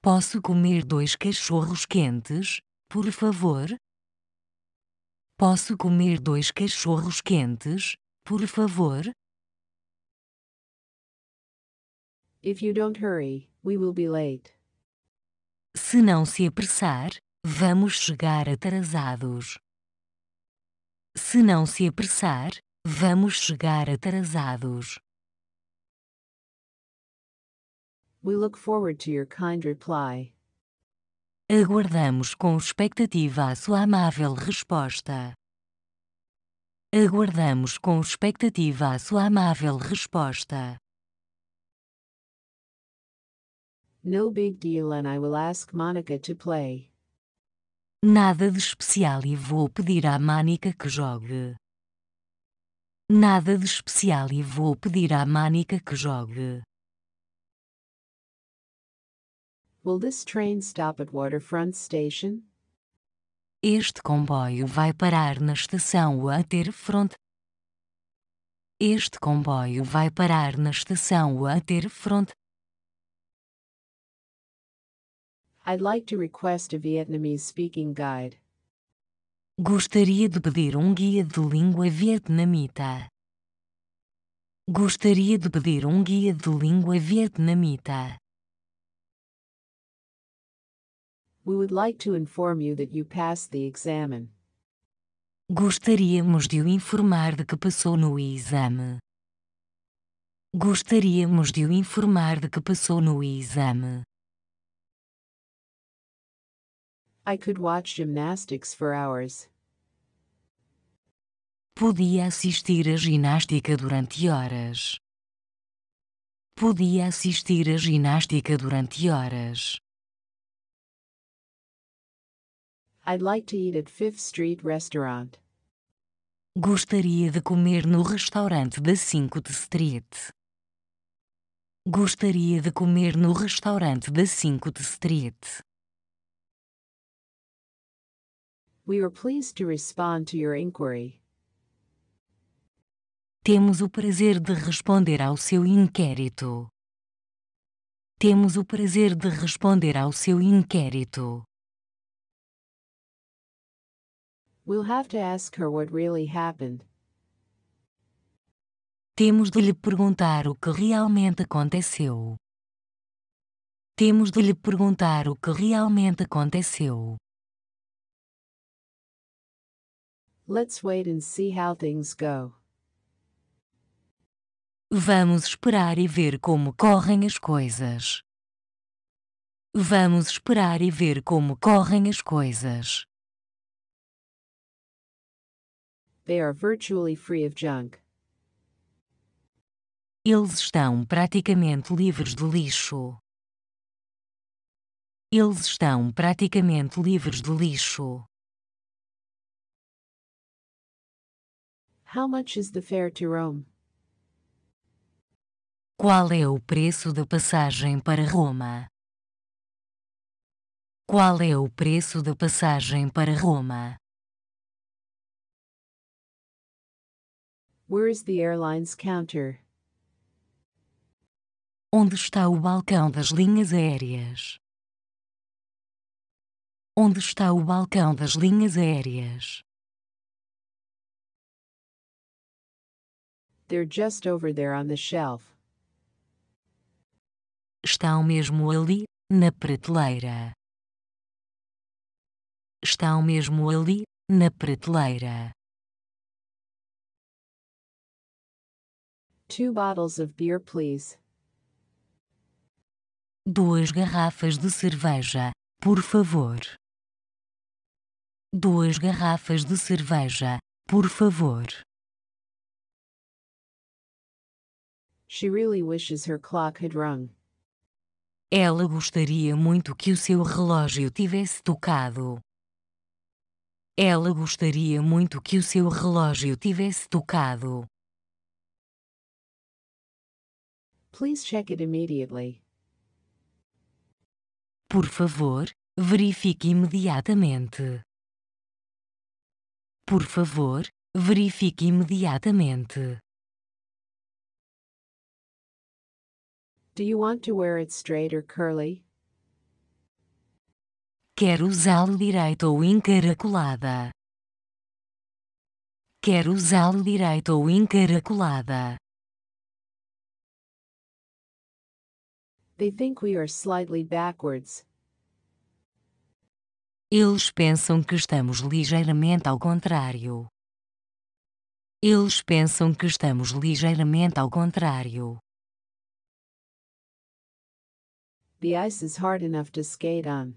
Posso comer dois cachorros quentes, por favor? Posso comer dois cachorros quentes, por favor? If you don't hurry, we will be late. Se não se apressar, vamos chegar atrasados. Se não se apressar, vamos chegar atrasados. We look forward to your kind reply. Aguardamos com expectativa a sua amável resposta. Aguardamos com expectativa a sua amável resposta. No big deal and I will ask Monica to play. Nada de especial e vou pedir à Monica que jogue. Nada de especial e vou pedir à Monica que jogue. Will this train stop at Waterfront Station? Este comboio vai parar na estação Waterfront. Este comboio vai parar na estação Waterfront. I'd like to request a Vietnamese speaking guide. Gostaria de pedir um guia de língua vietnamita. Gostaria de pedir um guia de língua vietnamita. We would like to inform you that you passed the exam. Gostaríamos de o informar de que passou no exame. Gostaríamos de o informar de que passou no exame. I could watch gymnastics for hours. Podia assistir a ginástica durante horas. Podia assistir a ginástica durante horas. I'd like to eat at Fifth Street Restaurant. Gostaria de comer no restaurante da Fifth Street. Gostaria de comer no restaurante da Fifth Street. We are pleased to respond to your inquiry. Temos o prazer de responder ao seu inquérito. Temos o prazer de responder ao seu inquérito. We'll have to ask her what really happened. Temos de lhe perguntar o que realmente aconteceu. Temos de lhe perguntar o que realmente aconteceu. Let's wait and see how things go. Vamos esperar e ver como correm as coisas. Vamos esperar e ver como correm as coisas. They are virtually free of junk. Eles estão praticamente livres de lixo. Eles estão praticamente livres de lixo. How much is the fare to Rome? Qual é o preço da passagem para Roma? Qual é o preço da passagem para Roma? Where is the airline's counter? Onde está o balcão das linhas aéreas? Onde está o balcão das linhas aéreas? They're just over there on the shelf. Estão mesmo ali, na prateleira. estão mesmo ali, na prateleira. Two bottles of beer, please. Duas garrafas de cerveja, por favor. Duas garrafas de cerveja, por favor. She really wishes her clock had rung. Ela gostaria muito que o seu relógio tivesse tocado. Ela gostaria muito que o seu relógio tivesse tocado. Please check it immediately. Por favor, verifique imediatamente. Por favor, verifique imediatamente. Do you want to wear it straight or curly? Quer usá-lo direito ou encaracolada. Quer usá-lo direito ou encaracolada. They think we are slightly backwards. Eles pensam que estamos ligeiramente ao contrário. Eles pensam que estamos ligeiramente ao contrário. The ice is hard enough to skate on.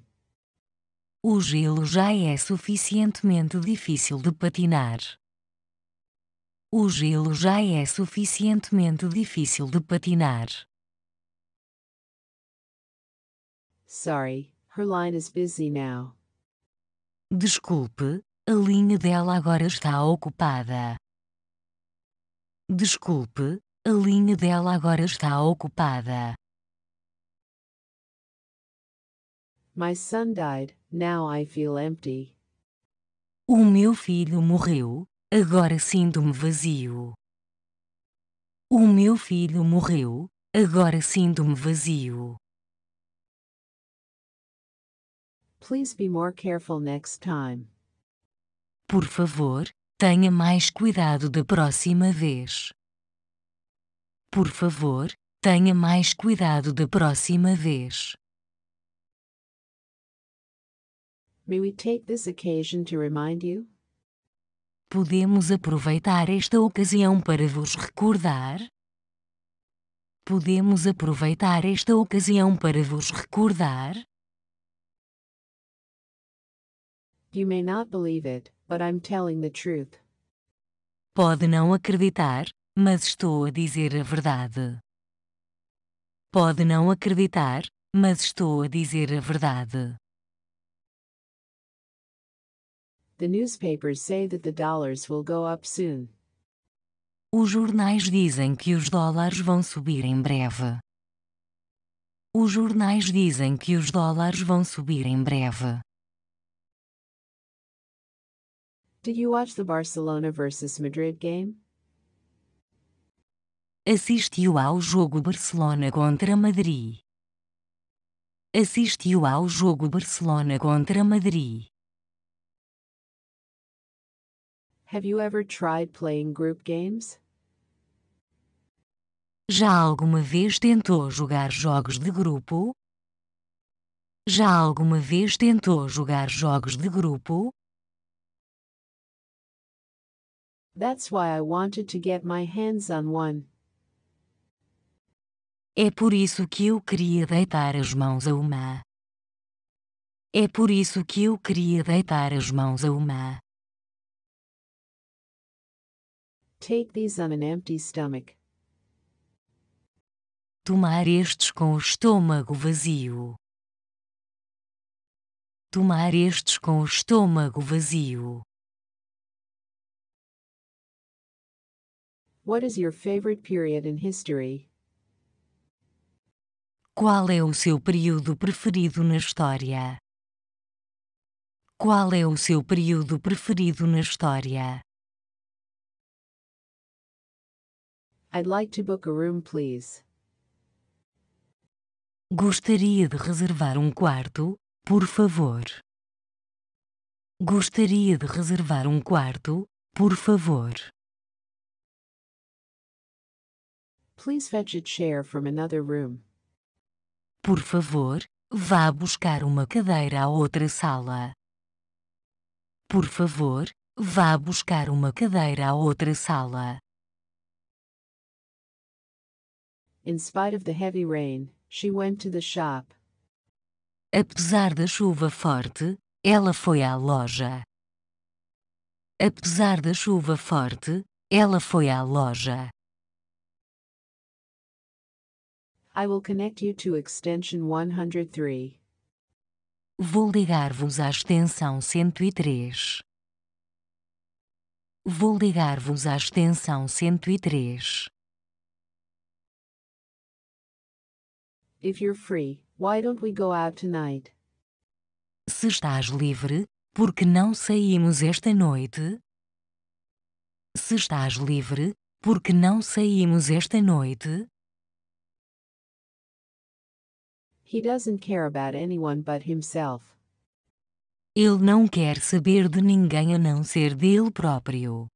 O gelo já é suficientemente difícil de patinar. O gelo já é suficientemente difícil de patinar. Sorry, her line is busy now. Desculpe, a linha dela agora está ocupada. Desculpe, a linha dela agora está ocupada. My son died, now I feel empty. O meu filho morreu, agora sinto-me vazio. O meu filho morreu, agora sinto-me vazio. Please be more careful next time. Por favor, tenha mais cuidado da próxima vez. Por favor, tenha mais cuidado da próxima vez. May we take this occasion to remind you? Podemos aproveitar esta ocasião para vos recordar? Podemos aproveitar esta ocasião para vos recordar? You may not believe it, but I'm telling the truth. Pode não acreditar, mas estou a dizer a verdade. Pode não acreditar, mas estou a dizer a verdade. The newspapers say that the dollars will go up soon. Os jornais dizem que os dólares vão subir em breve. Os jornais dizem que os dólares vão subir em breve. Did you watch the Barcelona versus Madrid game? Assistiu ao jogo Barcelona contra Madrid. Assistiu ao jogo Barcelona contra Madrid. Have you ever tried playing group games? Já alguma vez tentou jogar jogos de grupo? Já alguma vez tentou jogar jogos de grupo? That's why I wanted to get my hands on one. É por isso que eu queria deitar as mãos a uma. É por isso que eu queria deitar as mãos a uma. Take these on an empty stomach. Tomar estes com o estômago vazio. Tomar estes com o estômago vazio. What is your favorite period in history? Qual é o seu período preferido na história? Qual é o seu período preferido na história? I'd like to book a room, please. Gostaria de reservar um quarto, por favor. Gostaria de reservar um quarto, por favor. Please fetch a chair from another room. Por favor, vá buscar uma cadeira a outra sala. Por favor, vá buscar uma cadeira à outra sala. In spite of the heavy rain, she went to the shop. Apesar da chuva forte, ela foi à loja. Apesar da chuva forte, ela foi à loja. I will connect you to extension one oh three. Vou ligar-vos à extensão cento e três. Vou ligar-vos à extensão cento e três. If you're free, why don't we go out tonight? Se estás livre, por que não saímos esta noite? Se estás livre, por que não saímos esta noite? He doesn't care about anyone but himself. Ele não quer saber de ninguém a não ser dele próprio.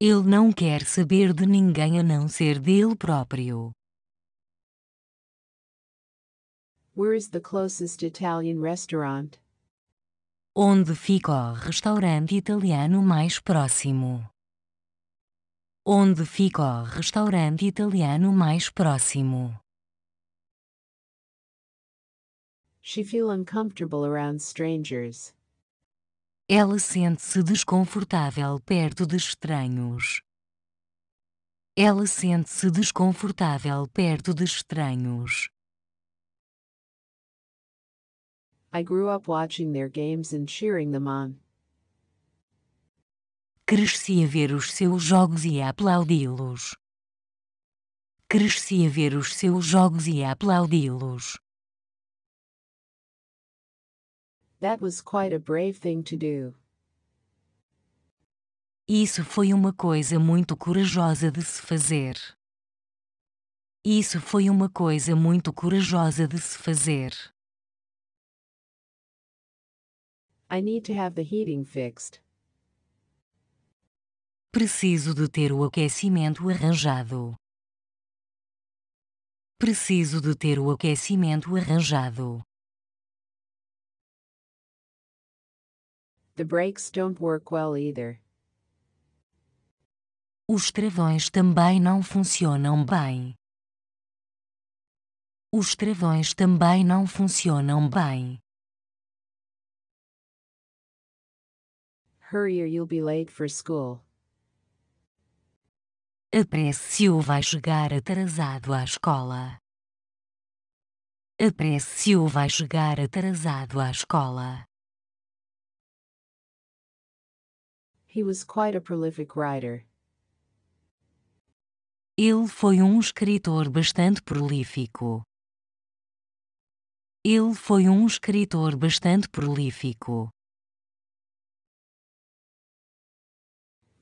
Ele não quer saber de ninguém a não ser dele próprio. Where is the closest Italian restaurant? Onde fica o restaurante italiano mais próximo? Onde fica o restaurante italiano mais próximo? She feel uncomfortable around strangers. Ela sente-se desconfortável perto de estranhos. Ela sente-se desconfortável perto de estranhos. I grew up watching their games and cheering them on. Cresci a ver os seus jogos e a aplaudi-los. Cresci a ver os seus jogos e a aplaudi-los. That was quite a brave thing to do. Isso foi uma coisa muito corajosa de se fazer. Isso foi uma coisa muito corajosa de se fazer. I need to have the heating fixed. Preciso de ter o aquecimento arranjado. Preciso de ter o aquecimento arranjado. The brakes don't work well either. Os travões também não funcionam bem. Os travões também não funcionam bem. Hurry or you'll be late for school. Apresse-se ou vai chegar atrasado à escola. Apresse-se ou vai chegar atrasado à escola. He was quite a prolific writer. Ele foi um escritor bastante prolífico. Ele foi um escritor bastante prolífico.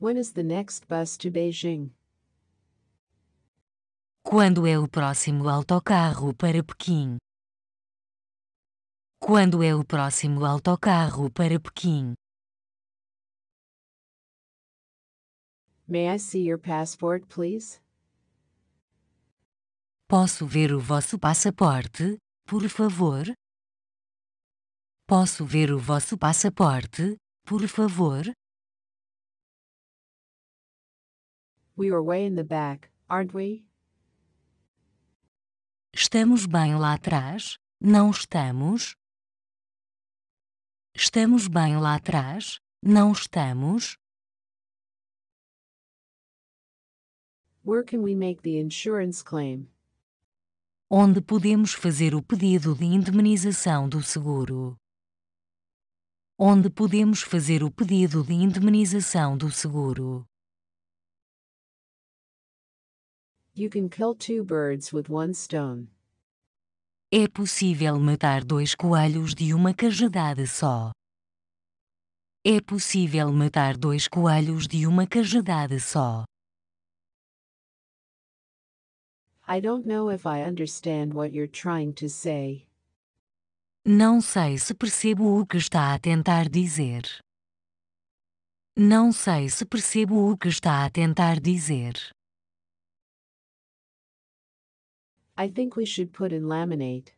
When is the next bus to Beijing? Quando é o próximo autocarro para Pequim? Quando é o próximo autocarro para Pequim? May I see your passport, please? Posso ver o vosso passaporte, por favor? Posso ver o vosso passaporte, por favor? We are way in the back, aren't we? Estamos bem lá atrás, não estamos? Estamos bem lá atrás, não estamos? Where can we make the insurance claim? Onde podemos fazer o pedido de indemnização do seguro? Onde podemos fazer o pedido de indemnização do seguro? You can kill two birds with one stone. É possível matar dois coelhos de uma cajadada só. É possível matar dois coelhos de uma cajadada só. I don't know if I understand what you're trying to say. Não sei se percebo o que está a tentar dizer. Não sei se percebo o que está a tentar dizer. I think we should put in laminate.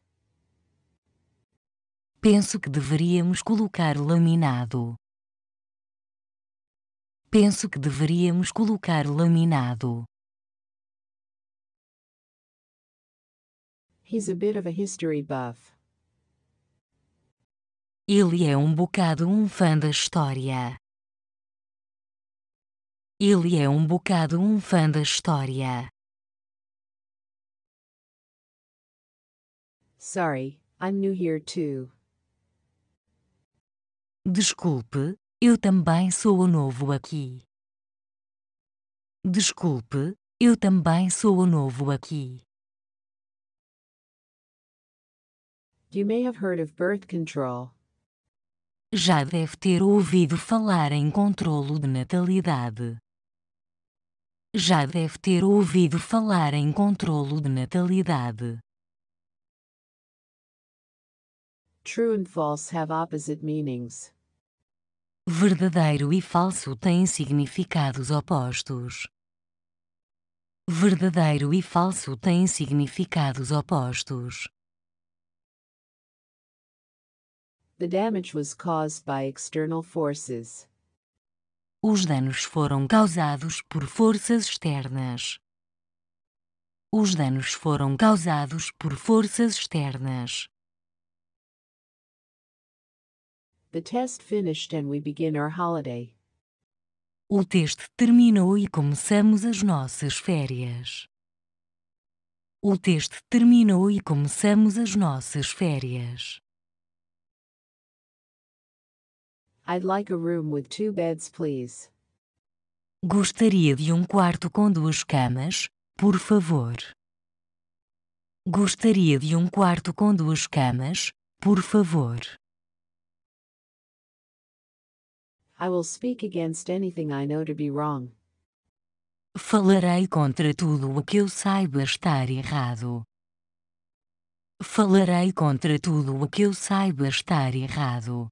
Penso que deveríamos colocar laminado. Penso que deveríamos colocar laminado. He's a bit of a history buff. Ele é um bocado um fã da história. Ele é um bocado um fã da história. Sorry, I'm new here too. Desculpe, eu também sou novo aqui. Desculpe, eu também sou novo aqui. You may have heard of birth control. Já deve ter ouvido falar em controlo de natalidade. Já deve ter ouvido falar em controlo de natalidade. True and false have opposite meanings. Verdadeiro e falso têm significados opostos. Verdadeiro e falso têm significados opostos. The damage was caused by external forces. Os danos foram causados por forças externas. Os danos foram causados por forças externas. The test finished and we begin our holiday. O teste terminou e começamos as nossas férias. O teste terminou e começamos as nossas férias. I'd like a room with two beds, please. Gostaria de um quarto com duas camas, por favor. Gostaria de um quarto com duas camas, por favor. I will speak against anything I know to be wrong. Falarei contra tudo o que eu saiba estar errado. Falarei contra tudo o que eu saiba estar errado.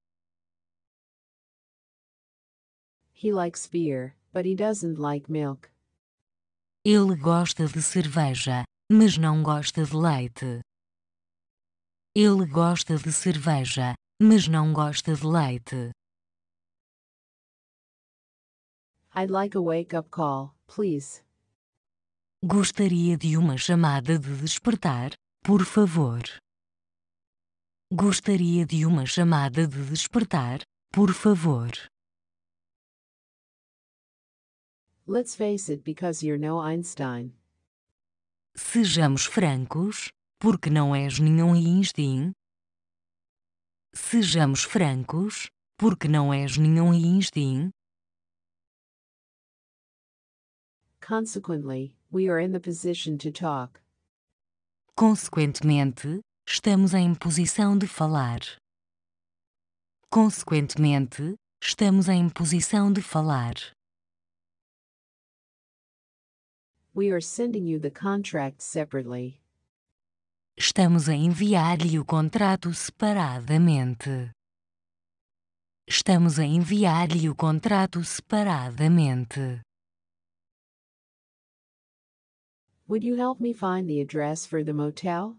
He likes beer, but he doesn't like milk. Ele gosta de cerveja, mas não gosta de leite. Ele gosta de cerveja, mas não gosta de leite. I'd like a wake-up call, please. Gostaria de uma chamada de despertar, por favor. Gostaria de uma chamada de despertar, por favor. Let's face it, because you're no Einstein. Sejamos francos, porque não és nenhum Einstein. Sejamos francos, porque não és nenhum Einstein. Consequently, we are in the position to talk. Consequentemente, estamos em posição de falar. Consequentemente, estamos em posição de falar. We are sending you the contract separately. Estamos a enviar-lhe o contrato separadamente. Estamos a enviar-lhe o contrato separadamente. Would you help me find the address for the motel?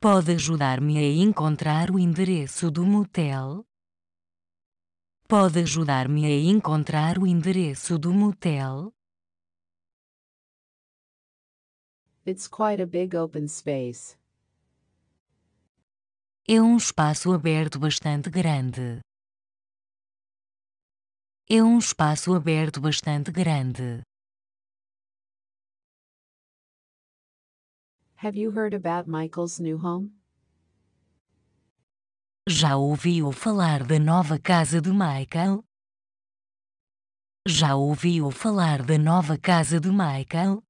Pode ajudar-me a encontrar o endereço do motel? Pode ajudar-me a encontrar o endereço do motel? It's quite a big open space. É um espaço aberto bastante grande. É um espaço aberto bastante grande. Have you heard about Michael's new home? Já ouviu falar da nova casa de Michael? Já ouviu falar da nova casa de Michael?